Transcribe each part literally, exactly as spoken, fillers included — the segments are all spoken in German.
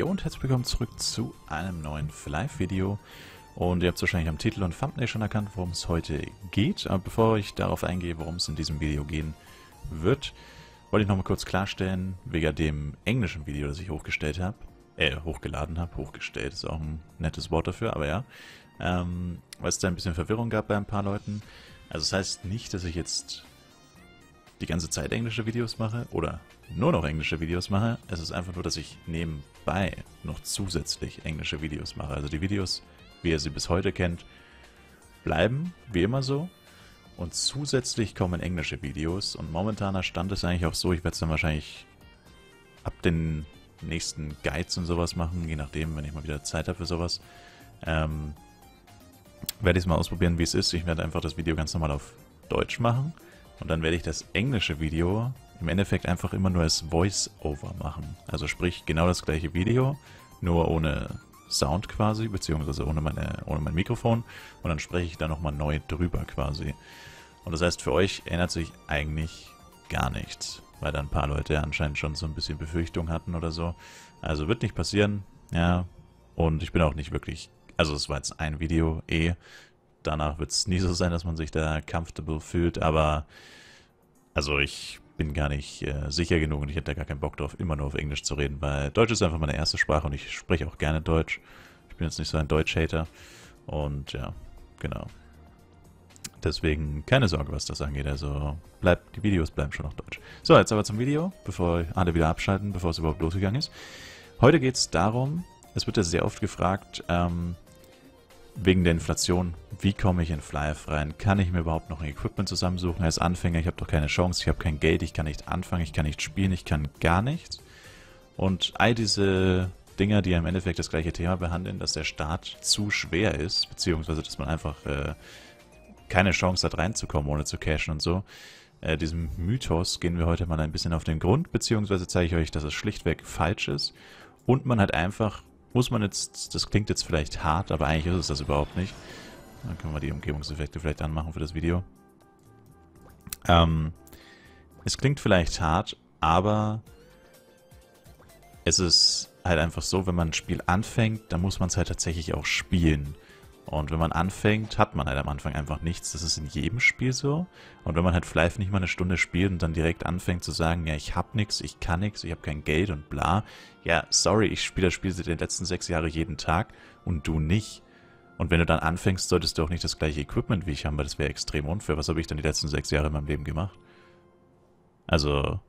Jo und herzlich willkommen zurück zu einem neuen FLYFF-Video. Und ihr habt es wahrscheinlich am Titel und Thumbnail schon erkannt, worum es heute geht. Aber bevor ich darauf eingehe, worum es in diesem Video gehen wird, wollte ich nochmal kurz klarstellen, wegen dem englischen Video, das ich hochgestellt habe, äh, hochgeladen habe, hochgestellt ist auch ein nettes Wort dafür, aber ja, ähm, weil es da ein bisschen Verwirrung gab bei ein paar Leuten. Also das heißt nicht, dass ich jetzt die ganze Zeit englische Videos mache oder nur noch englische Videos mache. Es ist einfach nur, dass ich nebenbei noch zusätzlich englische Videos mache. Also die Videos, wie ihr sie bis heute kennt, bleiben wie immer so. Und zusätzlich kommen englische Videos. Und momentaner Stand ist eigentlich auch so, ich werde es dann wahrscheinlich ab den nächsten Guides und sowas machen, je nachdem, wenn ich mal wieder Zeit habe für sowas. Ähm, werde ich es mal ausprobieren, wie es ist. Ich werde einfach das Video ganz normal auf Deutsch machen. Und dann werde ich das englische Video im Endeffekt einfach immer nur als Voice-Over machen. Also sprich, genau das gleiche Video, nur ohne Sound quasi, beziehungsweise ohne, meine, ohne mein Mikrofon. Und dann spreche ich da nochmal neu drüber quasi. Und das heißt, für euch ändert sich eigentlich gar nichts, weil da ein paar Leute anscheinend schon so ein bisschen Befürchtung hatten oder so. Also wird nicht passieren, ja. Und ich bin auch nicht wirklich, also es war jetzt ein Video eh. Danach wird es nie so sein, dass man sich da comfortable fühlt, aber also ich bin gar nicht äh, sicher genug und ich hätte da gar keinen Bock drauf, immer nur auf Englisch zu reden, weil Deutsch ist einfach meine erste Sprache und ich spreche auch gerne Deutsch. Ich bin jetzt nicht so ein Deutsch-Hater und ja, genau. Deswegen keine Sorge, was das angeht, also bleibt, die Videos bleiben schon auf Deutsch. So, jetzt aber zum Video, bevor alle wieder abschalten, bevor es überhaupt losgegangen ist. Heute geht es darum, es wird ja sehr oft gefragt, ähm, wegen der Inflation, wie komme ich in FLYFF rein? Kann ich mir überhaupt noch ein Equipment zusammensuchen als Anfänger? Ich habe doch keine Chance, ich habe kein Geld, ich kann nicht anfangen, ich kann nicht spielen, ich kann gar nichts. Und all diese Dinger, die ja im Endeffekt das gleiche Thema behandeln, dass der Start zu schwer ist, beziehungsweise dass man einfach äh, keine Chance hat reinzukommen, ohne zu cashen und so. Äh, diesem Mythos gehen wir heute mal ein bisschen auf den Grund, beziehungsweise zeige ich euch, dass es schlichtweg falsch ist und man hat einfach... Muss man jetzt, das klingt jetzt vielleicht hart, aber eigentlich ist es das überhaupt nicht. Dann können wir die Umgebungseffekte vielleicht anmachen für das Video. Ähm, es klingt vielleicht hart, aber es ist halt einfach so, wenn man ein Spiel anfängt, dann muss man es halt tatsächlich auch spielen. Und wenn man anfängt, hat man halt am Anfang einfach nichts. Das ist in jedem Spiel so. Und wenn man halt FLYFF nicht mal eine Stunde spielt und dann direkt anfängt zu sagen, ja, ich hab nix, ich kann nix, ich hab kein Geld und bla. Ja, sorry, ich spiele das Spiel seit den letzten sechs Jahren jeden Tag und du nicht. Und wenn du dann anfängst, solltest du auch nicht das gleiche Equipment wie ich haben, weil das wäre extrem unfair. Was habe ich dann die letzten sechs Jahre in meinem Leben gemacht? Also...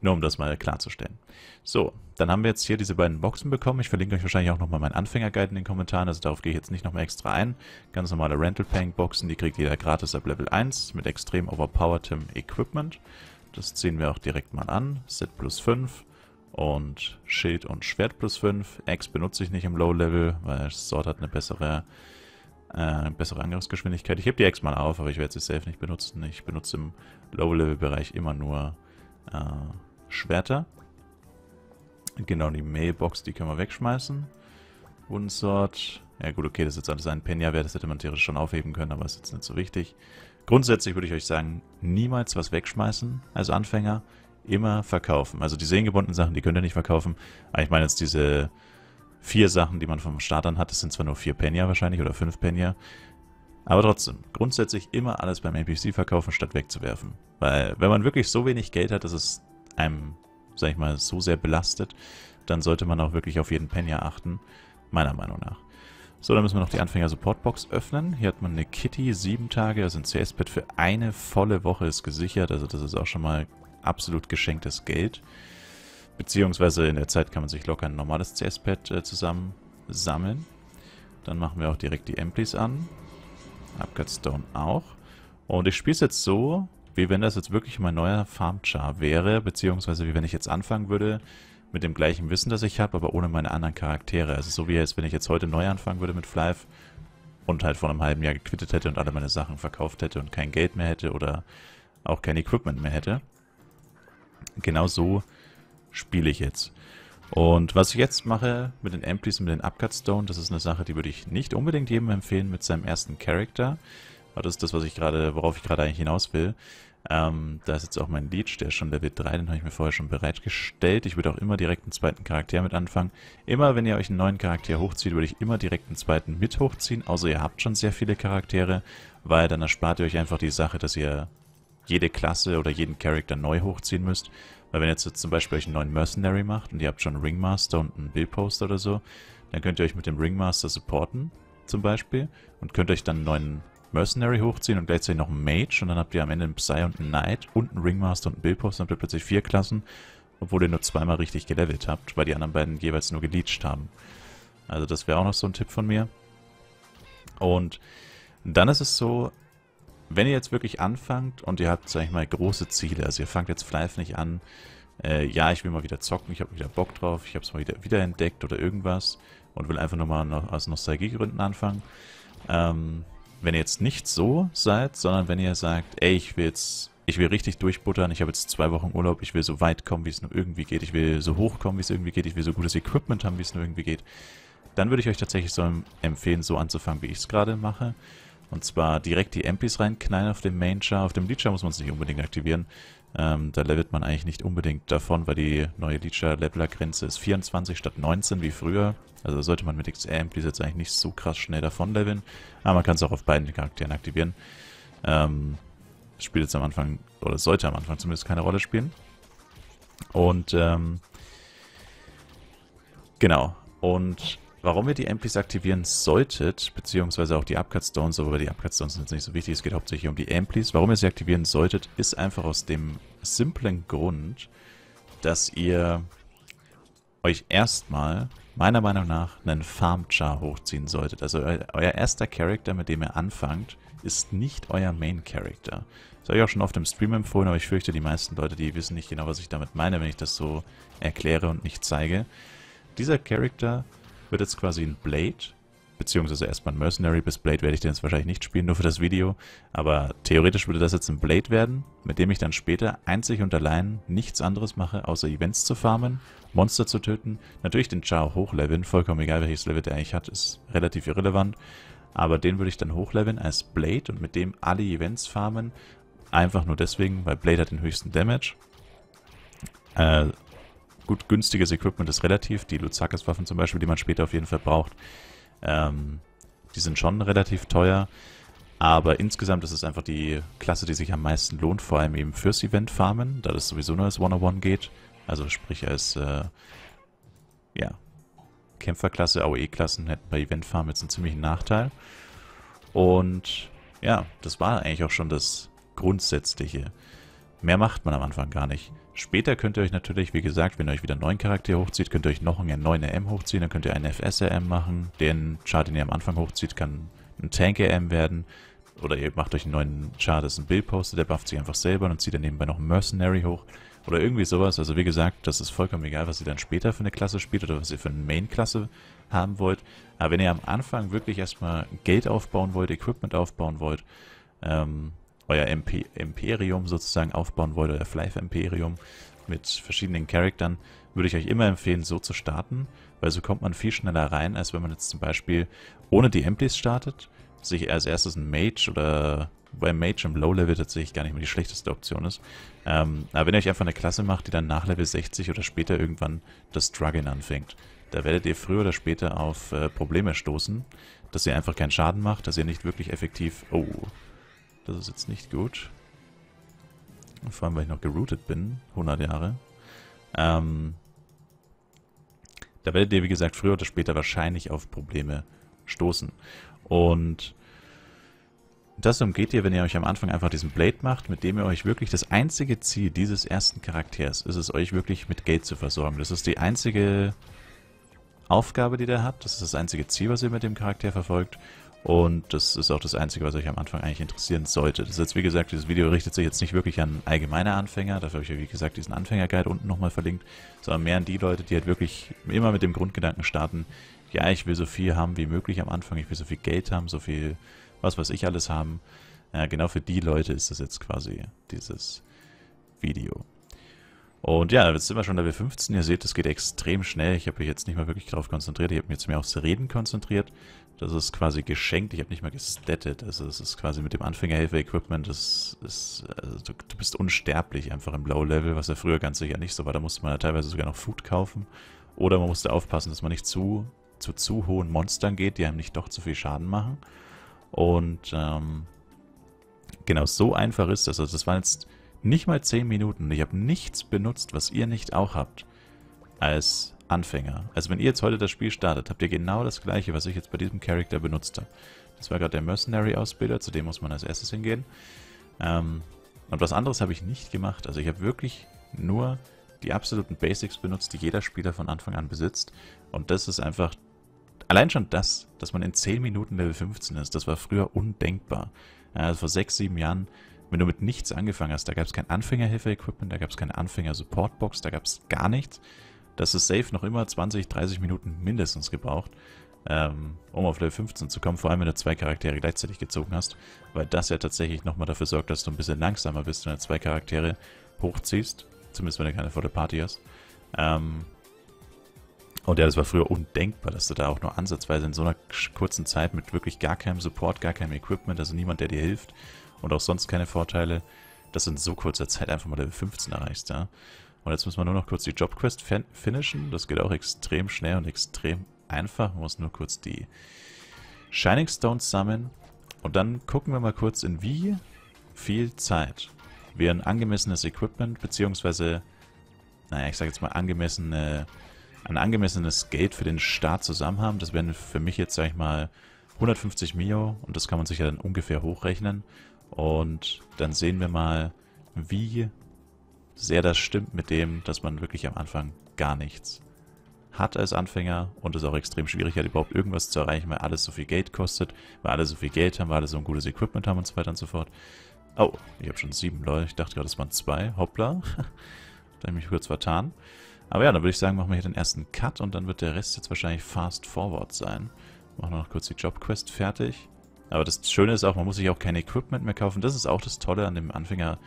Nur um das mal klarzustellen. So, dann haben wir jetzt hier diese beiden Boxen bekommen. Ich verlinke euch wahrscheinlich auch nochmal meinen Anfängerguide in den Kommentaren, also darauf gehe ich jetzt nicht nochmal extra ein. Ganz normale Rental-Paying-Boxen, die kriegt jeder gratis ab Level eins mit extrem overpowertem Equipment. Das ziehen wir auch direkt mal an. Set plus fünf und Schild und Schwert plus fünf. Axe benutze ich nicht im Low-Level, weil Sword hat eine bessere, äh, bessere Angriffsgeschwindigkeit. Ich hebe die Axe mal auf, aber ich werde sie safe nicht benutzen. Ich benutze im Low-Level-Bereich immer nur... Äh, Schwerter. Genau, die Mailbox, die können wir wegschmeißen. Wundensort. Ja gut, okay, das ist jetzt alles ein Penja-Wert, das hätte man theoretisch schon aufheben können, aber ist jetzt nicht so wichtig. Grundsätzlich würde ich euch sagen, niemals was wegschmeißen als Anfänger. Immer verkaufen. Also die seelengebundenen Sachen, die könnt ihr nicht verkaufen. Aber ich meine jetzt diese vier Sachen, die man vom Start an hat, das sind zwar nur vier Penja wahrscheinlich oder fünf Penja. Aber trotzdem, grundsätzlich immer alles beim N P C verkaufen, statt wegzuwerfen. Weil wenn man wirklich so wenig Geld hat, dass es einem, sag ich mal, so sehr belastet, dann sollte man auch wirklich auf jeden Penja achten, meiner Meinung nach. So, dann müssen wir noch die Anfänger-Support-Box öffnen. Hier hat man eine Kitty, sieben Tage, also ein C S-Pad für eine volle Woche ist gesichert, also das ist auch schon mal absolut geschenktes Geld. Beziehungsweise in der Zeit kann man sich locker ein normales C S-Pad äh, zusammen sammeln. Dann machen wir auch direkt die Emplis an. Upgradstone auch. Und ich spiele es jetzt so... wie wenn das jetzt wirklich mein neuer Farmchar wäre, beziehungsweise wie wenn ich jetzt anfangen würde mit dem gleichen Wissen, das ich habe, aber ohne meine anderen Charaktere. Also so wie jetzt, wenn ich jetzt heute neu anfangen würde mit FLYFF und halt vor einem halben Jahr gequittet hätte und alle meine Sachen verkauft hätte und kein Geld mehr hätte oder auch kein Equipment mehr hätte. Genau so spiele ich jetzt. Und was ich jetzt mache mit den Empties und mit den Upgradstone, das ist eine Sache, die würde ich nicht unbedingt jedem empfehlen mit seinem ersten Charakter. Das ist das, was ich gerade, worauf ich gerade eigentlich hinaus will. Ähm, da ist jetzt auch mein Leech, der ist schon Level drei, den habe ich mir vorher schon bereitgestellt. Ich würde auch immer direkt einen zweiten Charakter mit anfangen. Immer wenn ihr euch einen neuen Charakter hochzieht, würde ich immer direkt einen zweiten mit hochziehen, außer ihr habt schon sehr viele Charaktere, weil dann erspart ihr euch einfach die Sache, dass ihr jede Klasse oder jeden Charakter neu hochziehen müsst. Weil wenn ihr jetzt zum Beispiel euch einen neuen Mercenary macht und ihr habt schon einen Ringmaster und einen Billposter oder so, dann könnt ihr euch mit dem Ringmaster supporten zum Beispiel und könnt euch dann einen neuen Mercenary hochziehen und gleichzeitig noch einen Mage und dann habt ihr am Ende einen Psy und einen Knight und einen Ringmaster und einen Billposter und habt ihr plötzlich vier Klassen, obwohl ihr nur zweimal richtig gelevelt habt, weil die anderen beiden jeweils nur geleacht haben. Also das wäre auch noch so ein Tipp von mir. Und dann ist es so, wenn ihr jetzt wirklich anfangt und ihr habt, sag ich mal, große Ziele, also ihr fangt jetzt FLYFF nicht an, äh, ja, ich will mal wieder zocken, ich habe wieder Bock drauf, ich habe es mal wieder, wieder entdeckt oder irgendwas und will einfach nur mal noch, aus Nostalgiegründen anfangen, ähm, wenn ihr jetzt nicht so seid, sondern wenn ihr sagt, ey, ich will jetzt, ich will richtig durchbuttern, ich habe jetzt zwei Wochen Urlaub, ich will so weit kommen, wie es nur irgendwie geht, ich will so hoch kommen, wie es irgendwie geht, ich will so gutes Equipment haben, wie es nur irgendwie geht, dann würde ich euch tatsächlich so empfehlen, so anzufangen, wie ich es gerade mache. Und zwar direkt die M Ps reinknallen auf dem Main-Char. Auf dem Lead-Char muss man es nicht unbedingt aktivieren. Ähm, da levelt man eigentlich nicht unbedingt davon, weil die neue Lead-Char-Leveler-Grenze ist vierundzwanzig statt neunzehn wie früher. Also sollte man mit X R M Ps jetzt eigentlich nicht so krass schnell davon leveln. Aber man kann es auch auf beiden Charakteren aktivieren. Ähm, spielt jetzt am Anfang, oder sollte am Anfang zumindest keine Rolle spielen. Und, ähm, genau. Und warum ihr die M Ps aktivieren solltet, beziehungsweise auch die Upcut-Stones, aber die Upcut-Stones sind jetzt nicht so wichtig, es geht hauptsächlich um die M Ps. Warum ihr sie aktivieren solltet, ist einfach aus dem simplen Grund, dass ihr euch erstmal, meiner Meinung nach, einen Farm-Char hochziehen solltet. Also eu euer erster Charakter, mit dem ihr anfangt, ist nicht euer Main-Charakter. Das habe ich auch schon oft im Stream empfohlen, aber ich fürchte, die meisten Leute, die wissen nicht genau, was ich damit meine, wenn ich das so erkläre und nicht zeige. Dieser Charakter wird jetzt quasi ein Blade, beziehungsweise erstmal ein Mercenary, bis Blade werde ich den jetzt wahrscheinlich nicht spielen, nur für das Video, aber theoretisch würde das jetzt ein Blade werden, mit dem ich dann später einzig und allein nichts anderes mache, außer Events zu farmen, Monster zu töten, natürlich den Char hochleveln, vollkommen egal welches Level der eigentlich hat, ist relativ irrelevant, aber den würde ich dann hochleveln als Blade und mit dem alle Events farmen, einfach nur deswegen, weil Blade hat den höchsten Damage. Äh, Gut, günstiges Equipment ist relativ. Die Duzakas-Waffen zum Beispiel, die man später auf jeden Fall braucht, ähm, die sind schon relativ teuer. Aber insgesamt ist es einfach die Klasse, die sich am meisten lohnt, vor allem eben fürs Event farmen, da das sowieso nur als eins null eins geht. Also sprich als äh, ja, Kämpferklasse, A O E-Klassen hätten bei Event-Farmen jetzt einen ziemlichen Nachteil. Und ja, das war eigentlich auch schon das Grundsätzliche. Mehr macht man am Anfang gar nicht. Später könnt ihr euch natürlich, wie gesagt, wenn ihr euch wieder einen neuen Charakter hochzieht, könnt ihr euch noch einen neuen R M hochziehen, dann könnt ihr einen F S R M machen. Den Char, den ihr am Anfang hochzieht, kann ein Tank-R M werden. Oder ihr macht euch einen neuen Char, das ist ein Billposter, der bufft sich einfach selber und zieht dann nebenbei noch einen Mercenary hoch. Oder irgendwie sowas. Also wie gesagt, das ist vollkommen egal, was ihr dann später für eine Klasse spielt oder was ihr für eine Main-Klasse haben wollt. Aber wenn ihr am Anfang wirklich erstmal Geld aufbauen wollt, Equipment aufbauen wollt, ähm... euer Imperium sozusagen aufbauen wollt, euer FLYFF-Imperium mit verschiedenen Charaktern, würde ich euch immer empfehlen, so zu starten, weil so kommt man viel schneller rein, als wenn man jetzt zum Beispiel ohne die M Ps startet, sich als erstes ein Mage oder beim Mage im Low-Level tatsächlich gar nicht mehr die schlechteste Option ist. Ähm, aber wenn ihr euch einfach eine Klasse macht, die dann nach Level sechzig oder später irgendwann das Struggeln anfängt, da werdet ihr früher oder später auf äh, Probleme stoßen, dass ihr einfach keinen Schaden macht, dass ihr nicht wirklich effektiv... Oh... Das ist jetzt nicht gut. Vor allem, weil ich noch geroutet bin. hundert Jahre. Ähm, da werdet ihr, wie gesagt, früher oder später wahrscheinlich auf Probleme stoßen. Und das umgeht ihr, wenn ihr euch am Anfang einfach diesen Blade macht, mit dem ihr euch wirklich das einzige Ziel dieses ersten Charakters ist es, euch wirklich mit Geld zu versorgen. Das ist die einzige Aufgabe, die der hat. Das ist das einzige Ziel, was ihr mit dem Charakter verfolgt. Und das ist auch das Einzige, was euch am Anfang eigentlich interessieren sollte. Das ist jetzt, wie gesagt, dieses Video richtet sich jetzt nicht wirklich an allgemeine Anfänger. Dafür habe ich ja, wie gesagt, diesen Anfänger-Guide unten nochmal verlinkt. Sondern mehr an die Leute, die halt wirklich immer mit dem Grundgedanken starten, ja, ich will so viel haben wie möglich am Anfang, ich will so viel Geld haben, so viel was weiß ich alles haben. Ja, genau für die Leute ist das jetzt quasi dieses Video. Und ja, jetzt sind wir schon Level fünfzehn. Ihr seht, es geht extrem schnell. Ich habe mich jetzt nicht mal wirklich drauf konzentriert. Ich habe mich jetzt mehr aufs Reden konzentriert. Das ist quasi geschenkt. Ich habe nicht mal gestettet. Also das ist quasi mit dem Anfängerhilfe-Equipment. Das ist, also du, du bist unsterblich einfach im Low-Level, was ja früher ganz sicher nicht so war. Da musste man ja teilweise sogar noch Food kaufen. Oder man musste aufpassen, dass man nicht zu zu, zu hohen Monstern geht, die einem nicht doch zu viel Schaden machen. Und ähm, genau, so einfach ist das. Also das waren jetzt nicht mal zehn Minuten. Ich habe nichts benutzt, was ihr nicht auch habt als Anfänger. Also wenn ihr jetzt heute das Spiel startet, habt ihr genau das gleiche, was ich jetzt bei diesem Charakter benutzt habe. Das war gerade der Mercenary-Ausbilder, zu dem muss man als erstes hingehen. Ähm, und was anderes habe ich nicht gemacht. Also ich habe wirklich nur die absoluten Basics benutzt, die jeder Spieler von Anfang an besitzt. Und das ist einfach, allein schon das, dass man in zehn Minuten Level fünfzehn ist, das war früher undenkbar. Also vor sechs, sieben Jahren, wenn du mit nichts angefangen hast, da gab es kein Anfängerhilfe-Equipment, da gab es keine Anfänger-Support-Box, da gab es gar nichts. Das ist safe noch immer zwanzig, dreißig Minuten mindestens gebraucht, ähm, um auf Level fünfzehn zu kommen, vor allem wenn du zwei Charaktere gleichzeitig gezogen hast, weil das ja tatsächlich nochmal dafür sorgt, dass du ein bisschen langsamer bist, wenn du zwei Charaktere hochziehst. Zumindest wenn du keine volle Party hast. Ähm und ja, das war früher undenkbar, dass du da auch nur ansatzweise in so einer kurzen Zeit mit wirklich gar keinem Support, gar keinem Equipment, also niemand, der dir hilft und auch sonst keine Vorteile, dass du in so kurzer Zeit einfach mal Level fünfzehn erreichst. Ja? Und jetzt müssen wir nur noch kurz die Jobquest fin finishen. Das geht auch extrem schnell und extrem einfach. Man muss nur kurz die Shining Stones sammeln. Und dann gucken wir mal kurz, in wie viel Zeit wir ein angemessenes Equipment, beziehungsweise, naja, ich sage jetzt mal angemessene, ein angemessenes Geld für den Start zusammen haben. Das wären für mich jetzt, sage ich mal, hundertfünfzig Mio und das kann man sich ja dann ungefähr hochrechnen. Und dann sehen wir mal, wie sehr das stimmt mit dem, dass man wirklich am Anfang gar nichts hat als Anfänger und es auch extrem schwierig hat, überhaupt irgendwas zu erreichen, weil alles so viel Geld kostet, weil alle so viel Geld haben, weil alle so ein gutes Equipment haben und so weiter und so fort. Oh, ich habe schon sieben Leute. Ich dachte gerade, das waren zwei. Hoppla. Da habe ich mich kurz vertan. Aber ja, dann würde ich sagen, machen wir hier den ersten Cut und dann wird der Rest jetzt wahrscheinlich fast forward sein. Machen wir noch kurz die Jobquest fertig. Aber das Schöne ist auch, man muss sich auch kein Equipment mehr kaufen. Das ist auch das Tolle an dem Anfänger,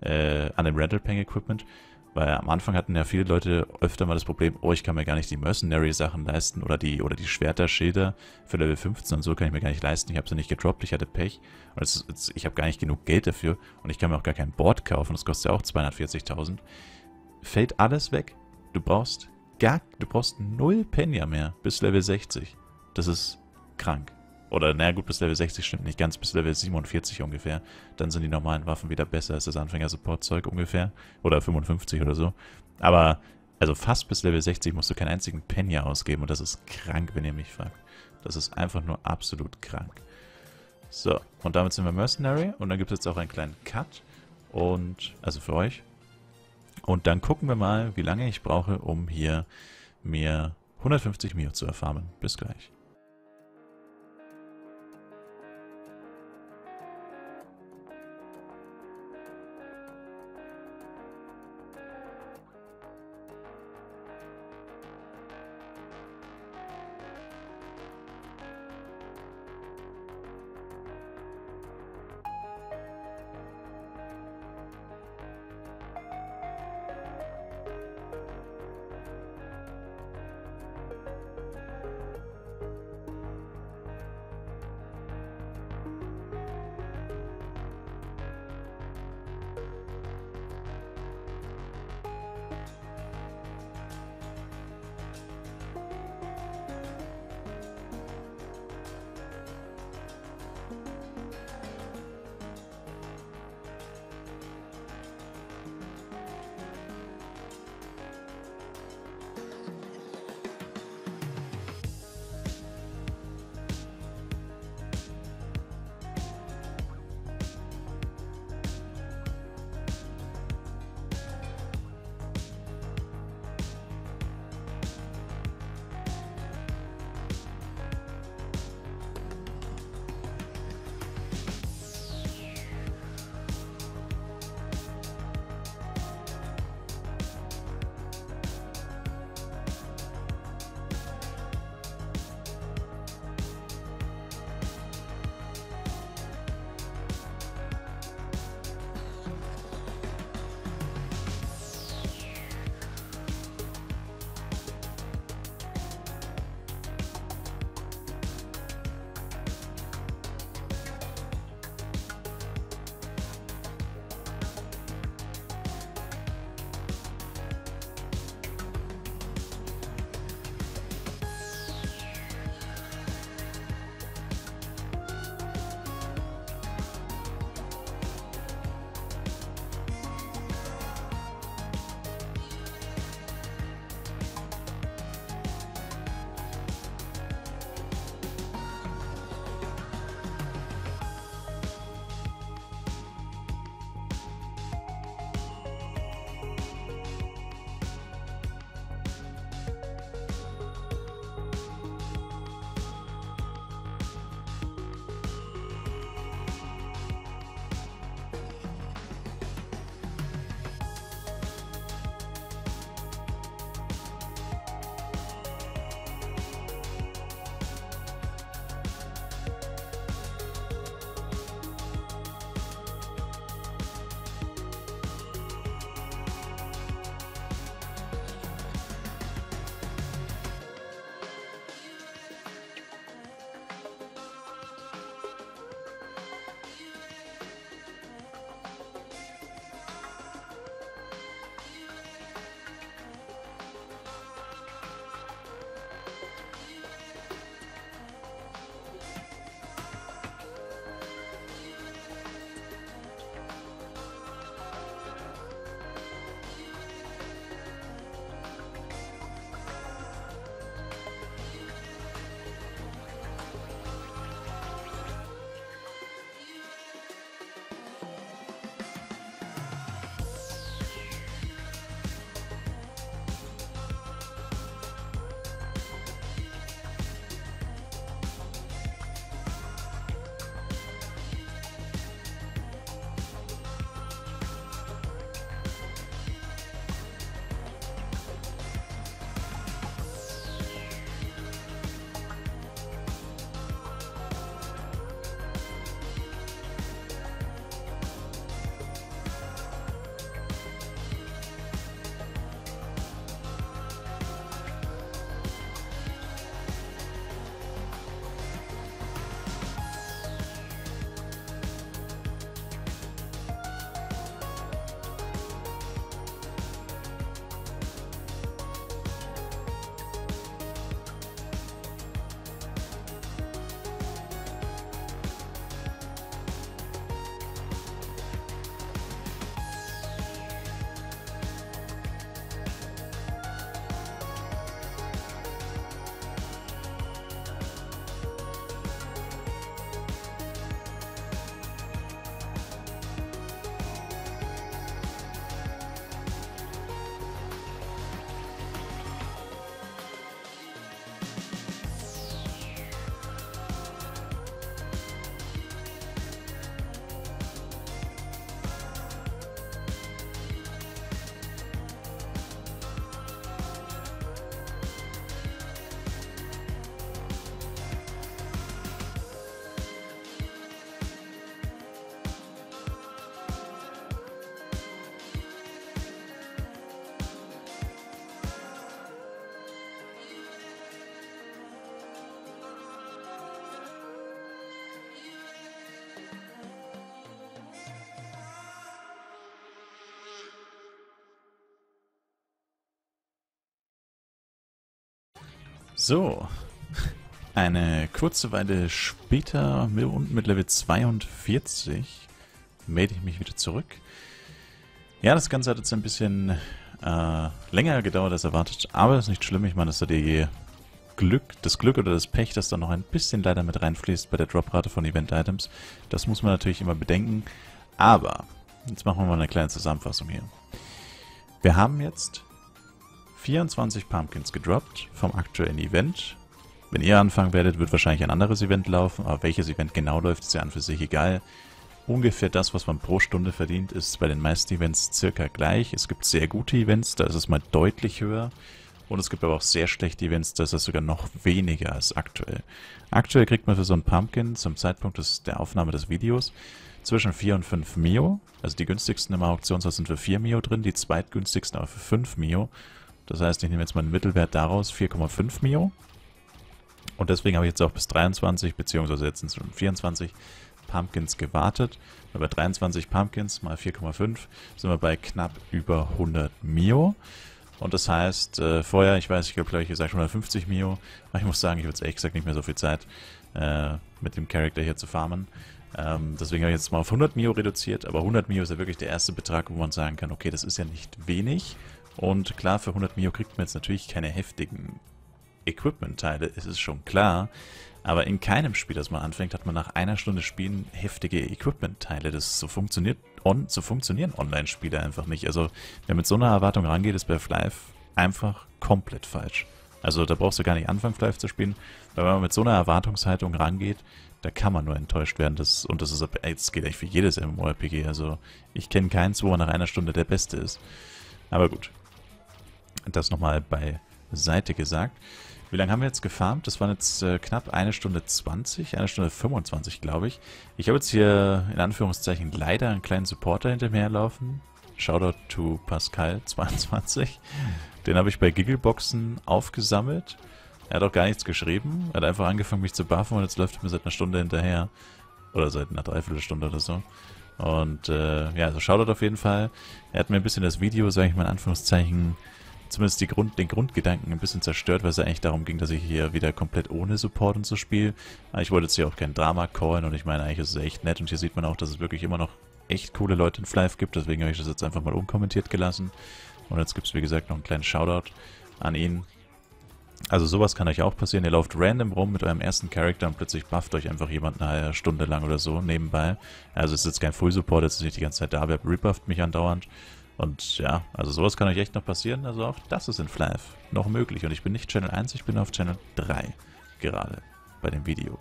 äh, an dem Rental-Peng-Equipment. Weil am Anfang hatten ja viele Leute öfter mal das Problem, oh, ich kann mir gar nicht die Mercenary-Sachen leisten oder die oder die Schwerter, Schilder für Level fünfzehn und so kann ich mir gar nicht leisten. Ich habe sie nicht gedroppt, ich hatte Pech und es, es, ich habe gar nicht genug Geld dafür und ich kann mir auch gar kein Board kaufen, das kostet ja auch zweihundertvierzigtausend. Fällt alles weg, du brauchst gar, du brauchst null Penya mehr bis Level sechzig. Das ist krank. Oder naja gut, bis Level sechzig stimmt nicht ganz, bis Level siebenundvierzig ungefähr. Dann sind die normalen Waffen wieder besser als das Anfänger-Support-Zeug ungefähr. Oder fünfundfünfzig oder so. Aber also fast bis Level sechzig musst du keinen einzigen Penya ausgeben. Und das ist krank, wenn ihr mich fragt. Das ist einfach nur absolut krank. So, und damit sind wir Mercenary. Und dann gibt es jetzt auch einen kleinen Cut. Und, also für euch. Und dann gucken wir mal, wie lange ich brauche, um hier mir hundertfünfzig Mio zu erfarmen. Bis gleich. So, eine kurze Weile später und mit Level zweiundvierzig melde ich mich wieder zurück. Ja, das Ganze hat jetzt ein bisschen äh, länger gedauert als erwartet, aber das ist nicht schlimm. Ich meine, dass da die Glück, das Glück oder das Pech, das da noch ein bisschen leider mit reinfließt bei der Droprate von Event-Items, das muss man natürlich immer bedenken. Aber, jetzt machen wir mal eine kleine Zusammenfassung hier. Wir haben jetzt vierundzwanzig Pumpkins gedroppt vom aktuellen Event. Wenn ihr anfangen werdet, wird wahrscheinlich ein anderes Event laufen, aber welches Event genau läuft, ist ja an für sich egal. Ungefähr das, was man pro Stunde verdient, ist bei den meisten Events circa gleich. Es gibt sehr gute Events, da ist es mal deutlich höher. Und es gibt aber auch sehr schlechte Events, da ist es sogar noch weniger als aktuell. Aktuell kriegt man für so einen Pumpkin zum Zeitpunkt des, der Aufnahme des Videos zwischen vier und fünf Mio. Also die günstigsten im Auktionshaus sind für vier Mio drin, die zweitgünstigsten aber für fünf Mio. Das heißt, ich nehme jetzt mal einen Mittelwert daraus, vier Komma fünf Mio. Und deswegen habe ich jetzt auch bis dreiundzwanzig, beziehungsweise jetzt sind es schon vierundzwanzig Pumpkins gewartet. Und bei dreiundzwanzig Pumpkins mal vier Komma fünf sind wir bei knapp über hundert Mio. Und das heißt, äh, vorher, ich weiß, ich glaube, ich habe gesagt hundertfünfzig Mio, aber ich muss sagen, ich habe jetzt ehrlich gesagt nicht mehr so viel Zeit, äh, mit dem Charakter hier zu farmen. Ähm, deswegen habe ich jetzt mal auf hundert Mio reduziert, aber hundert Mio ist ja wirklich der erste Betrag, wo man sagen kann, okay, das ist ja nicht wenig. Und klar, für hundert Mio kriegt man jetzt natürlich keine heftigen Equipment-Teile, es ist schon klar. Aber in keinem Spiel, das man anfängt, hat man nach einer Stunde Spielen heftige Equipment-Teile. Das so funktioniert, on, so funktionieren Online-Spiele einfach nicht. Also wer mit so einer Erwartung rangeht, ist bei FLYFF einfach komplett falsch. Also da brauchst du gar nicht anfangen, FLYFF zu spielen, weil wenn man mit so einer Erwartungshaltung rangeht, da kann man nur enttäuscht werden. Das, und das ist, das geht eigentlich für jedes MMORPG. Also ich kenne keins, wo man nach einer Stunde der Beste ist. Aber gut, das nochmal beiseite gesagt. Wie lange haben wir jetzt gefarmt? Das waren jetzt äh, knapp eine Stunde zwanzig, eine Stunde fünfundzwanzig, glaube ich. Ich habe jetzt hier in Anführungszeichen leider einen kleinen Supporter hinter mir herlaufen. Shoutout to Pascal zweiundzwanzig. Den habe ich bei Giggleboxen aufgesammelt. Er hat auch gar nichts geschrieben. Er hat einfach angefangen, mich zu buffen und jetzt läuft er mir seit einer Stunde hinterher. Oder seit einer Dreiviertelstunde oder so. Und äh, ja, also Shoutout auf jeden Fall. Er hat mir ein bisschen das Video, sage ich mal in Anführungszeichen, zumindest die Grund, den Grundgedanken ein bisschen zerstört, weil es ja eigentlich darum ging, dass ich hier wieder komplett ohne Support und so spiele. Ich wollte jetzt hier auch kein Drama callen und ich meine, eigentlich ist es echt nett und hier sieht man auch, dass es wirklich immer noch echt coole Leute in FLYFF gibt, deswegen habe ich das jetzt einfach mal unkommentiert gelassen. Und jetzt gibt es, wie gesagt, noch einen kleinen Shoutout an ihn. Also sowas kann euch auch passieren, ihr lauft random rum mit eurem ersten Charakter und plötzlich bufft euch einfach jemand eine Stunde lang oder so nebenbei. Also es ist jetzt kein Full-Support, jetzt ist nicht die ganze Zeit da, wer rebufft mich andauernd. Und ja, also sowas kann euch echt noch passieren, also auch das ist in FLYFF noch möglich. Und ich bin nicht Channel eins, ich bin auf Channel drei gerade bei dem Video.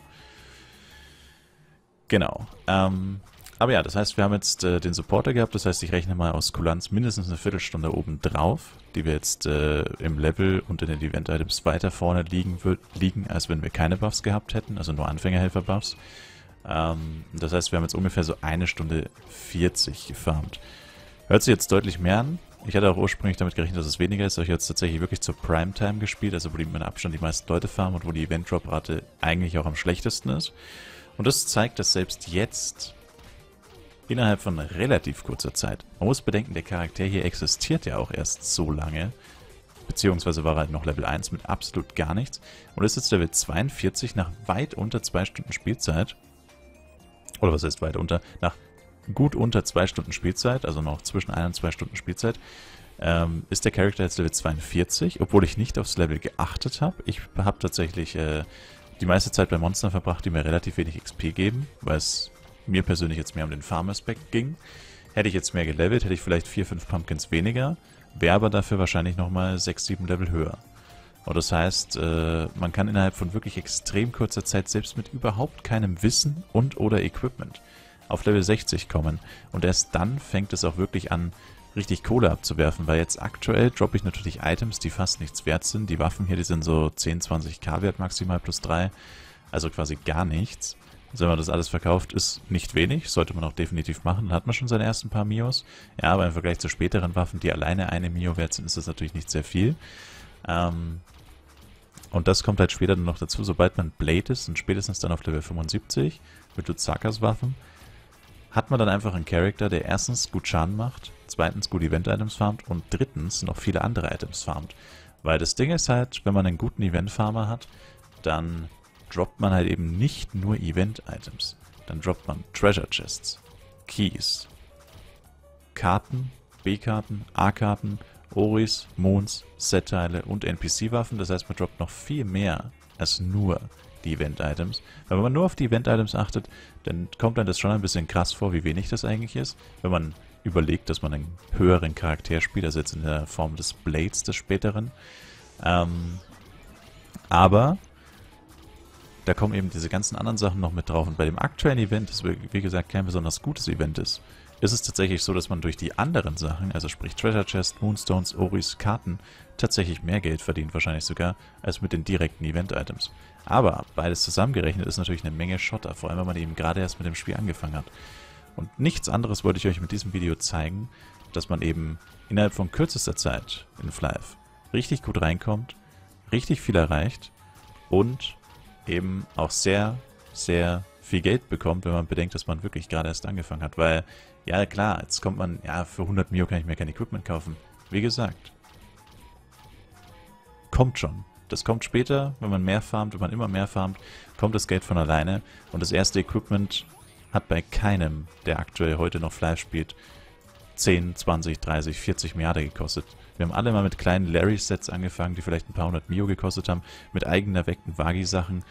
Genau, ähm, aber ja, das heißt, wir haben jetzt äh, den Supporter gehabt, das heißt, ich rechne mal aus Kulanz mindestens eine Viertelstunde oben drauf, die wir jetzt äh, im Level und in den Event-Items weiter vorne liegen, wird, liegen, als wenn wir keine Buffs gehabt hätten, also nur Anfängerhelfer-Buffs. Ähm, das heißt, wir haben jetzt ungefähr so eine Stunde vierzig gefarmt. Hört sich jetzt deutlich mehr an. Ich hatte auch ursprünglich damit gerechnet, dass es weniger ist, aber ich habe jetzt tatsächlich wirklich zur Primetime gespielt, also wo die mit Abstand die meisten Leute farmen und wo die Event-Drop-Rate eigentlich auch am schlechtesten ist. Und das zeigt, dass selbst jetzt innerhalb von relativ kurzer Zeit, man muss bedenken, der Charakter hier existiert ja auch erst so lange, beziehungsweise war er halt noch Level eins mit absolut gar nichts und ist jetzt Level zweiundvierzig nach weit unter zwei Stunden Spielzeit, oder was heißt weit unter, nach gut unter zwei Stunden Spielzeit, also noch zwischen ein und zwei Stunden Spielzeit, ähm, ist der Charakter jetzt Level zweiundvierzig, obwohl ich nicht aufs Level geachtet habe. Ich habe tatsächlich äh, die meiste Zeit bei Monstern verbracht, die mir relativ wenig X P geben, weil es mir persönlich jetzt mehr um den Farm-Aspekt ging. Hätte ich jetzt mehr gelevelt, hätte ich vielleicht vier, fünf Pumpkins weniger, wäre aber dafür wahrscheinlich nochmal sechs, sieben Level höher. Und das heißt, äh, man kann innerhalb von wirklich extrem kurzer Zeit, selbst mit überhaupt keinem Wissen und oder Equipment, auf Level sechzig kommen und erst dann fängt es auch wirklich an, richtig Kohle abzuwerfen, weil jetzt aktuell droppe ich natürlich Items, die fast nichts wert sind. Die Waffen hier, die sind so zehn, zwanzig K wert maximal plus drei, also quasi gar nichts. Also wenn man das alles verkauft, ist nicht wenig, sollte man auch definitiv machen, dann hat man schon seine ersten paar Mios. Ja, aber im Vergleich zu späteren Waffen, die alleine eine Mio wert sind, ist das natürlich nicht sehr viel. Ähm... Und das kommt halt später noch dazu, sobald man Blade ist und spätestens dann auf Level fünfundsiebzig mit Duzakas Waffen, hat man dann einfach einen Charakter, der erstens gut Schaden macht, zweitens gut Event-Items farmt und drittens noch viele andere Items farmt. Weil das Ding ist halt, wenn man einen guten Event-Farmer hat, dann droppt man halt eben nicht nur Event-Items. Dann droppt man Treasure-Chests, Keys, Karten, B-Karten, A-Karten, Oris, Mons, Set-Teile und N P C-Waffen. Das heißt, man droppt noch viel mehr als nur die Event-Items. Weil wenn man nur auf die Event-Items achtet, dann kommt einem das schon ein bisschen krass vor, wie wenig das eigentlich ist. Wenn man überlegt, dass man einen höheren Charakter spielt, also jetzt in der Form des Blades des späteren. Ähm, aber da kommen eben diese ganzen anderen Sachen noch mit drauf. Und bei dem aktuellen Event, das wie gesagt kein besonders gutes Event ist, ist es tatsächlich so, dass man durch die anderen Sachen, also sprich Treasure Chest, Moonstones, Oris, Karten, tatsächlich mehr Geld verdient, wahrscheinlich sogar, als mit den direkten Event-Items. Aber beides zusammengerechnet ist natürlich eine Menge Schotter, vor allem wenn man eben gerade erst mit dem Spiel angefangen hat. Und nichts anderes wollte ich euch mit diesem Video zeigen, dass man eben innerhalb von kürzester Zeit in FLYFF richtig gut reinkommt, richtig viel erreicht und eben auch sehr, sehr viel Geld bekommt, wenn man bedenkt, dass man wirklich gerade erst angefangen hat. Weil, ja klar, jetzt kommt man, ja für hundert Mio kann ich mir kein Equipment kaufen. Wie gesagt, kommt schon. Das kommt später, wenn man mehr farmt, wenn man immer mehr farmt, kommt das Geld von alleine und das erste Equipment hat bei keinem, der aktuell heute noch FLYFF spielt, zehn, zwanzig, dreißig, vierzig Milliarden gekostet. Wir haben alle mal mit kleinen Larry-Sets angefangen, die vielleicht ein paar hundert Mio gekostet haben, mit eigen erweckten Vagi-Sachen.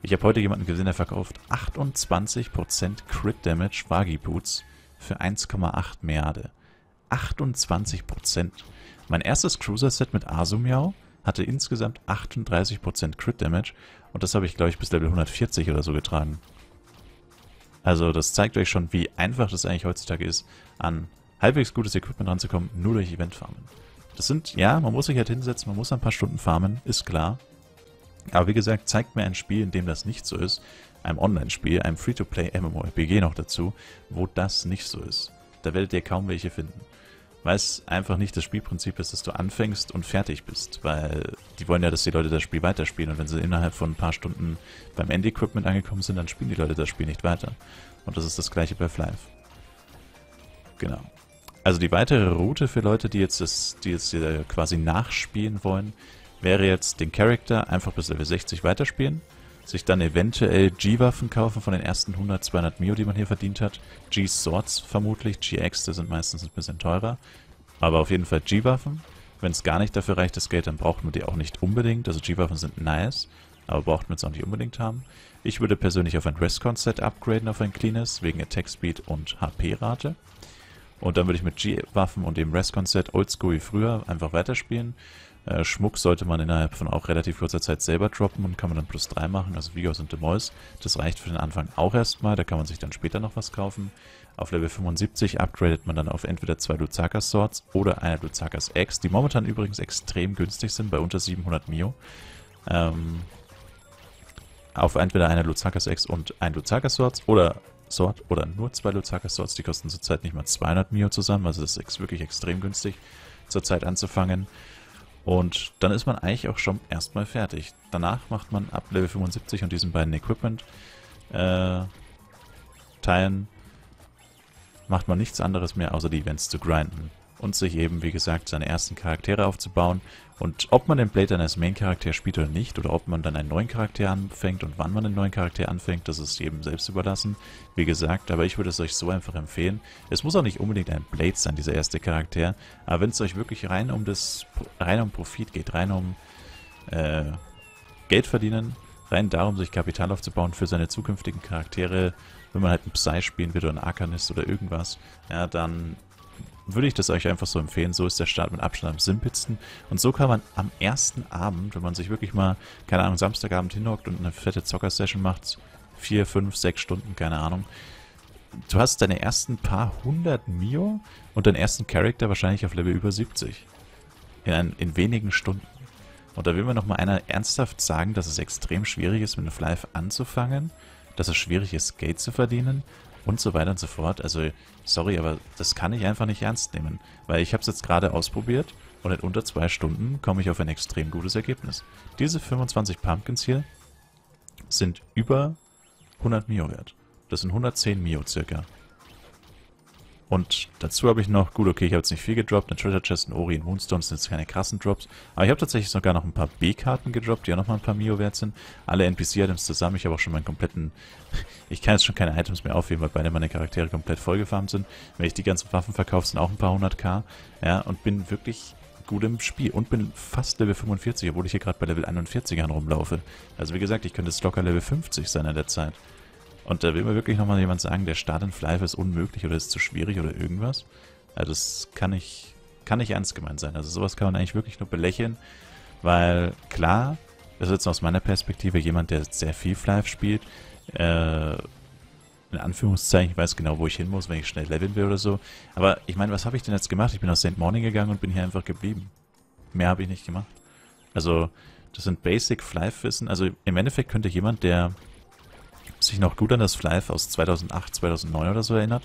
Ich habe heute jemanden gesehen, der verkauft achtundzwanzig Prozent Crit-Damage Vagi-Boots für eins Komma acht Milliarden. achtundzwanzig Prozent! Mein erstes Cruiser-Set mit Azumiao hatte insgesamt achtunddreißig Prozent Crit-Damage und das habe ich, glaube ich, bis Level hundertvierzig oder so getragen. Also das zeigt euch schon, wie einfach das eigentlich heutzutage ist, an halbwegs gutes Equipment ranzukommen, nur durch Event-Farmen. Das sind, ja, man muss sich halt hinsetzen, man muss ein paar Stunden farmen, ist klar. Aber wie gesagt, zeigt mir ein Spiel, in dem das nicht so ist, einem Online-Spiel, einem Free-to-Play-MMORPG noch dazu, wo das nicht so ist. Da werdet ihr kaum welche finden. Weil es einfach nicht das Spielprinzip ist, dass du anfängst und fertig bist, weil die wollen ja, dass die Leute das Spiel weiterspielen und wenn sie innerhalb von ein paar Stunden beim End-Equipment angekommen sind, dann spielen die Leute das Spiel nicht weiter. Und das ist das gleiche bei FLYFF. Genau. Also die weitere Route für Leute, die jetzt, das, die jetzt quasi nachspielen wollen, wäre jetzt den Charakter einfach bis Level sechzig weiterspielen, sich dann eventuell G-Waffen kaufen von den ersten hundert, zweihundert Mio, die man hier verdient hat. G-Swords vermutlich, G-Äxte sind meistens ein bisschen teurer. Aber auf jeden Fall G-Waffen. Wenn es gar nicht dafür reicht, das Geld, dann braucht man die auch nicht unbedingt. Also G-Waffen sind nice, aber braucht man es auch nicht unbedingt haben. Ich würde persönlich auf ein Rescon-Set upgraden, auf ein Cleaners, wegen Attack-Speed und H P-Rate. Und dann würde ich mit G-Waffen und dem Rescon-Set oldschool wie früher einfach weiterspielen. Schmuck sollte man innerhalb von auch relativ kurzer Zeit selber droppen und kann man dann plus drei machen, also Vigors und Demois. Das reicht für den Anfang auch erstmal, da kann man sich dann später noch was kaufen. Auf Level fünfundsiebzig upgradet man dann auf entweder zwei Duzakas Swords oder eine Duzakas Axt, die momentan übrigens extrem günstig sind, bei unter siebenhundert Mio. Ähm, auf entweder eine Duzakas Axt und ein Duzakas Swords oder Sword oder nur zwei Duzakas Swords, die kosten zurzeit nicht mal zweihundert Mio zusammen, also das ist wirklich extrem günstig zurzeit anzufangen. Und dann ist man eigentlich auch schon erstmal fertig. Danach macht man ab Level fünfundsiebzig und diesen beiden Equipment-Teilen äh, macht man nichts anderes mehr, außer die Events zu grinden. Und sich eben, wie gesagt, seine ersten Charaktere aufzubauen. Und ob man den Blade dann als Main-Charakter spielt oder nicht, oder ob man dann einen neuen Charakter anfängt und wann man einen neuen Charakter anfängt, das ist jedem selbst überlassen. Wie gesagt, aber ich würde es euch so einfach empfehlen. Es muss auch nicht unbedingt ein Blade sein, dieser erste Charakter. Aber wenn es euch wirklich rein um das, rein um Profit geht, rein um äh, Geld verdienen, rein darum, sich Kapital aufzubauen für seine zukünftigen Charaktere, wenn man halt einen Psy spielen will oder einen Arcanist oder irgendwas, ja, dann würde ich das euch einfach so empfehlen. So ist der Start mit Abstand am simpelsten. Und so kann man am ersten Abend, wenn man sich wirklich mal, keine Ahnung, Samstagabend hinhockt und eine fette Zocker-Session macht, vier, fünf, sechs Stunden, keine Ahnung. Du hast deine ersten paar hundert Mio und deinen ersten Charakter wahrscheinlich auf Level über siebzig. In, ein, in wenigen Stunden. Und da will mir nochmal einer ernsthaft sagen, dass es extrem schwierig ist, mit einem FLYFF anzufangen, dass es schwierig ist, Geld zu verdienen und so weiter und so fort. Also, sorry, aber das kann ich einfach nicht ernst nehmen, weil ich habe es jetzt gerade ausprobiert und in unter zwei Stunden komme ich auf ein extrem gutes Ergebnis. Diese fünfundzwanzig Pumpkins hier sind über hundert Mio wert. Das sind hundertzehn Mio circa. Und dazu habe ich noch, gut, okay, ich habe jetzt nicht viel gedroppt, eine Treasure Chest, ein Ori, ein Moonstone sind jetzt keine krassen Drops, aber ich habe tatsächlich sogar noch ein paar B-Karten gedroppt, die auch nochmal ein paar Mio wert sind. Alle N P C-Items zusammen, ich habe auch schon meinen kompletten, ich kann jetzt schon keine Items mehr aufheben, weil beide meine Charaktere komplett vollgefarmt sind. Wenn ich die ganzen Waffen verkaufe, sind auch ein paar hundert K, ja, und bin wirklich gut im Spiel und bin fast Level fünfundvierzig, obwohl ich hier gerade bei Level einundvierzigern rumlaufe. Also wie gesagt, ich könnte jetzt locker Level fünfzig sein in der Zeit. Und da will mir wirklich nochmal jemand sagen, der Start in FLYFF ist unmöglich oder ist zu schwierig oder irgendwas. Also das kann nicht, kann nicht ernst gemeint sein. Also sowas kann man eigentlich wirklich nur belächeln, weil klar, das ist jetzt aus meiner Perspektive jemand, der sehr viel FLYFF spielt, äh, in Anführungszeichen, ich weiß genau, wo ich hin muss, wenn ich schnell leveln will oder so. Aber ich meine, was habe ich denn jetzt gemacht? Ich bin aus Saint Morning gegangen und bin hier einfach geblieben. Mehr habe ich nicht gemacht. Also das sind Basic FLYFF-Wissen. Also im Endeffekt könnte jemand, der sich noch gut an das FLYFF aus zweitausendacht, zweitausendneun oder so erinnert,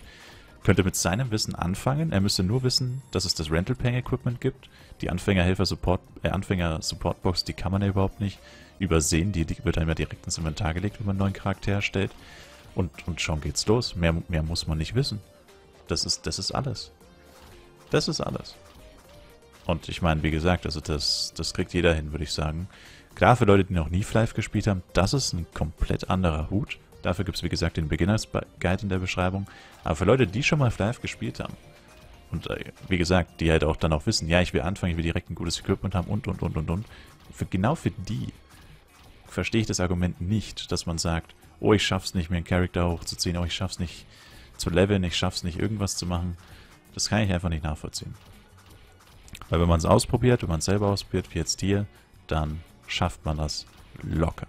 könnte mit seinem Wissen anfangen. Er müsste nur wissen, dass es das Rental-Paying-Equipment gibt. Die Anfängerhelfer-Support, äh, Anfänger-Supportbox, die kann man ja überhaupt nicht übersehen. Die, die wird einem ja direkt ins Inventar gelegt, wenn man einen neuen Charakter erstellt. Und, und schon geht's los. Mehr, mehr muss man nicht wissen. Das ist, das ist alles. Das ist alles. Und ich meine, wie gesagt, also das, das kriegt jeder hin, würde ich sagen. Klar, für Leute, die noch nie FLYFF gespielt haben, das ist ein komplett anderer Hut. Dafür gibt es, wie gesagt, den Beginners-Guide in der Beschreibung. Aber für Leute, die schon mal FLYFF gespielt haben und, äh, wie gesagt, die halt auch dann auch wissen, ja, ich will anfangen, ich will direkt ein gutes Equipment haben und, und, und, und, und. Für, genau für die verstehe ich das Argument nicht, dass man sagt, oh, ich schaff's nicht, mir einen Charakter hochzuziehen, oh, ich schaff's nicht zu leveln, ich schaff's nicht, irgendwas zu machen. Das kann ich einfach nicht nachvollziehen. Weil wenn man es ausprobiert, wenn man es selber ausprobiert, wie jetzt hier, dann schafft man das locker.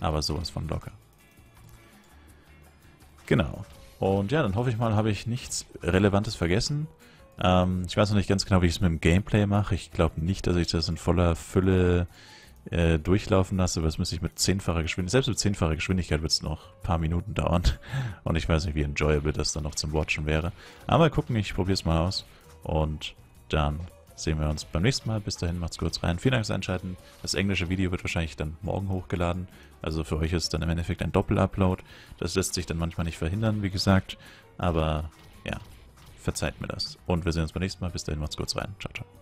Aber sowas von locker. Genau. Und ja, dann hoffe ich mal, habe ich nichts Relevantes vergessen. Ähm, ich weiß noch nicht ganz genau, wie ich es mit dem Gameplay mache. Ich glaube nicht, dass ich das in voller Fülle äh, durchlaufen lasse, aber das müsste ich mit zehnfacher Geschwindigkeit, selbst mit zehnfacher Geschwindigkeit wird es noch ein paar Minuten dauern. Und ich weiß nicht, wie enjoyable das dann noch zum Watchen wäre. Aber mal gucken, ich probiere es mal aus. Und dann sehen wir uns beim nächsten Mal. Bis dahin, macht's kurz rein. Vielen Dank fürs Einschalten. Das englische Video wird wahrscheinlich dann morgen hochgeladen. Also für euch ist dann im Endeffekt ein Doppel-Upload. Das lässt sich dann manchmal nicht verhindern, wie gesagt. Aber ja, verzeiht mir das. Und wir sehen uns beim nächsten Mal. Bis dahin, macht's kurz rein. Ciao, ciao.